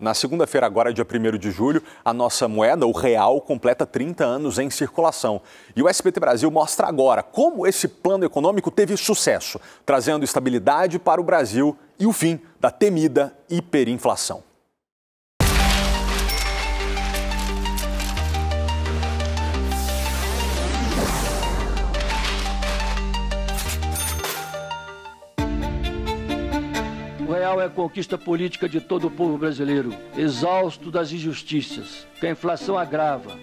Na segunda-feira, agora, dia 1º de julho, a nossa moeda, o real, completa 30 anos em circulação. E o SBT Brasil mostra agora como esse plano econômico teve sucesso, trazendo estabilidade para o Brasil e o fim da temida hiperinflação. O real é a conquista política de todo o povo brasileiro, exausto das injustiças, que a inflação agrava.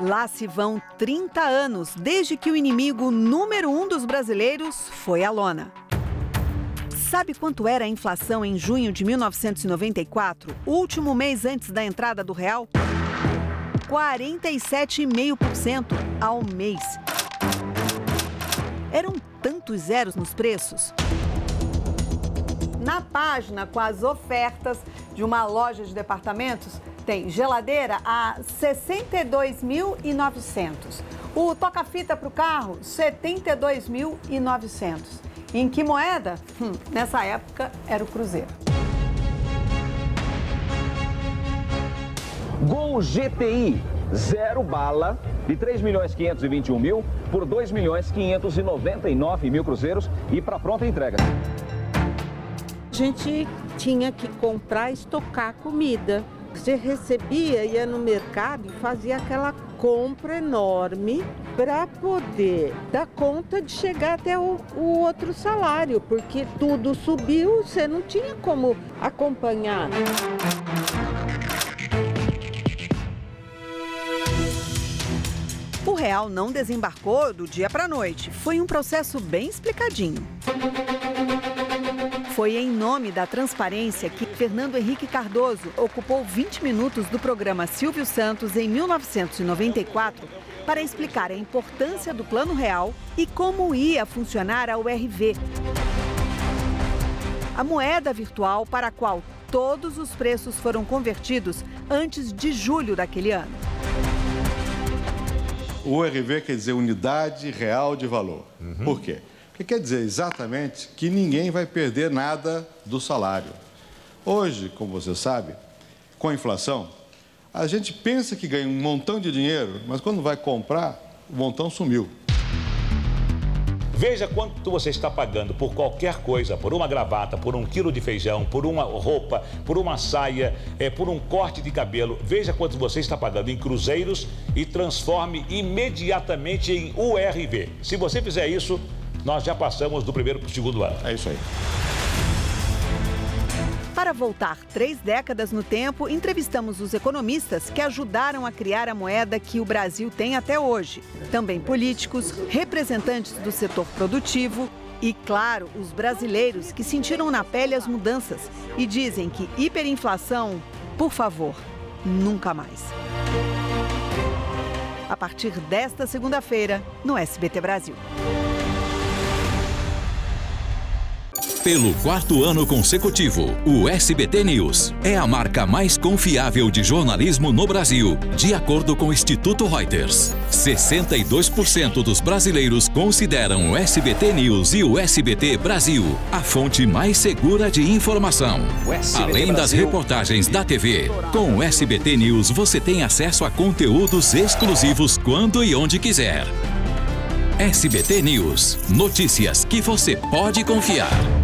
Lá se vão 30 anos desde que o inimigo número um dos brasileiros foi à lona. Sabe quanto era a inflação em junho de 1994, último mês antes da entrada do real? 47,5% ao mês. Eram tantos zeros nos preços. Na página com as ofertas de uma loja de departamentos, tem geladeira a R$ 62.900. O toca-fita para o carro, R$ 72.900. Em que moeda? Nessa época era o cruzeiro. Gol GTI, zero bala, de 3.521.000 por 2.599.000 cruzeiros e para pronta entrega. A gente tinha que comprar e estocar comida. Você recebia, ia no mercado e fazia aquela compra enorme para poder dar conta de chegar até o outro salário, porque tudo subiu, você não tinha como acompanhar. O real não desembarcou do dia para a noite. Foi um processo bem explicadinho. Foi em nome da transparência que Fernando Henrique Cardoso ocupou 20 minutos do programa Silvio Santos em 1994 para explicar a importância do Plano Real e como ia funcionar a URV. A moeda virtual para a qual todos os preços foram convertidos antes de julho daquele ano. O URV quer dizer Unidade Real de Valor. Por quê? Porque quer dizer exatamente que ninguém vai perder nada do salário. Hoje, como você sabe, com a inflação, a gente pensa que ganha um montão de dinheiro, mas quando vai comprar, o montão sumiu. Veja quanto você está pagando por qualquer coisa, por uma gravata, por um quilo de feijão, por uma roupa, por uma saia, por um corte de cabelo. Veja quanto você está pagando em cruzeiros e transforme imediatamente em URV. Se você fizer isso, nós já passamos do primeiro para o segundo ano. É isso aí. Para voltar 3 décadas no tempo, entrevistamos os economistas que ajudaram a criar a moeda que o Brasil tem até hoje. Também políticos, representantes do setor produtivo e, claro, os brasileiros que sentiram na pele as mudanças e dizem que hiperinflação, por favor, nunca mais. A partir desta segunda-feira, no SBT Brasil. Pelo 4º ano consecutivo, o SBT News é a marca mais confiável de jornalismo no Brasil, de acordo com o Instituto Reuters. 62% dos brasileiros consideram o SBT News e o SBT Brasil a fonte mais segura de informação. Além das reportagens da TV, com o SBT News você tem acesso a conteúdos exclusivos quando e onde quiser. SBT News, notícias que você pode confiar.